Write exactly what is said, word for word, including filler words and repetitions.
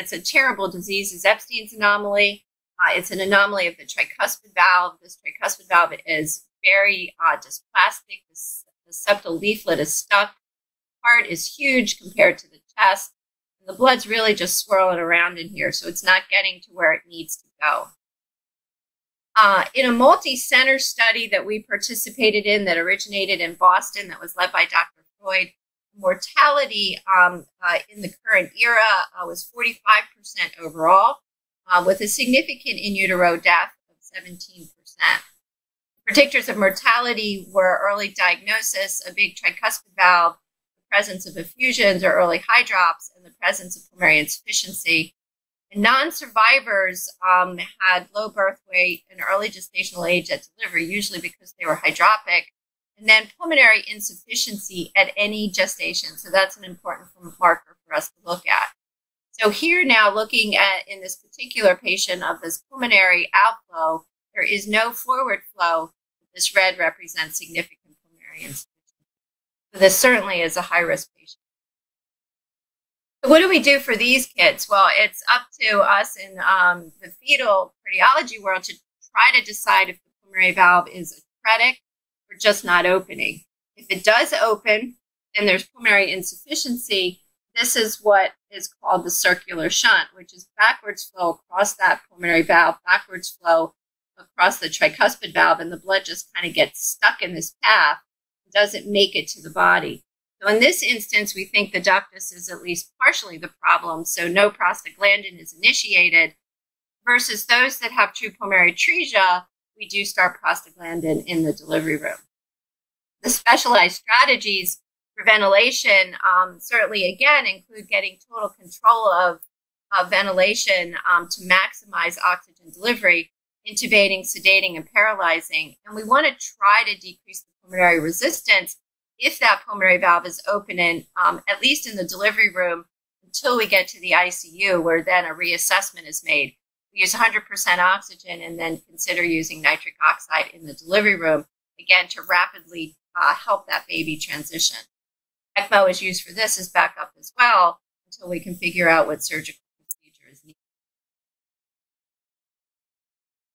It's a terrible disease, is Ebstein's anomaly. Uh, it's an anomaly of the tricuspid valve. This tricuspid valve is very uh, dysplastic. This, the septal leaflet is stuck. Heart is huge compared to the chest. And the blood's really just swirling around in here, so it's not getting to where it needs to go. Uh, in a multi-center study that we participated in that originated in Boston that was led by Doctor Floyd, mortality um, uh, in the current era uh, was forty-five percent overall, uh, with a significant in utero death of seventeen percent. Predictors of mortality were early diagnosis, a big tricuspid valve, the presence of effusions or early high drops, and the presence of pulmonary insufficiency. And non-survivors um, had low birth weight and early gestational age at delivery, usually because they were hydropic, and then pulmonary insufficiency at any gestation. So that's an important marker for us to look at. So here now, looking at in this particular patient of this pulmonary outflow, there is no forward flow. This red represents significant pulmonary insufficiency. So this certainly is a high-risk patient. So what do we do for these kids? Well, it's up to us in um, the fetal cardiology world to try to decide if the pulmonary valve is atretic or just not opening. If it does open and there's pulmonary insufficiency, this is what is called the circular shunt, which is backwards flow across that pulmonary valve, backwards flow across the tricuspid valve, and the blood just kind of gets stuck in this path. It doesn't make it to the body. So in this instance, we think the ductus is at least partially the problem, so no prostaglandin is initiated, versus those that have true pulmonary atresia, we do start prostaglandin in the delivery room. The specialized strategies for ventilation um, certainly, again, include getting total control of uh, ventilation um, to maximize oxygen delivery, intubating, sedating, and paralyzing. And we want to try to decrease the pulmonary resistance if that pulmonary valve is opening, um, at least in the delivery room, until we get to the I C U, where then a reassessment is made. We use one hundred percent oxygen and then consider using nitric oxide in the delivery room, again, to rapidly uh, help that baby transition. ECMO is used for this as backup as well, until we can figure out what surgical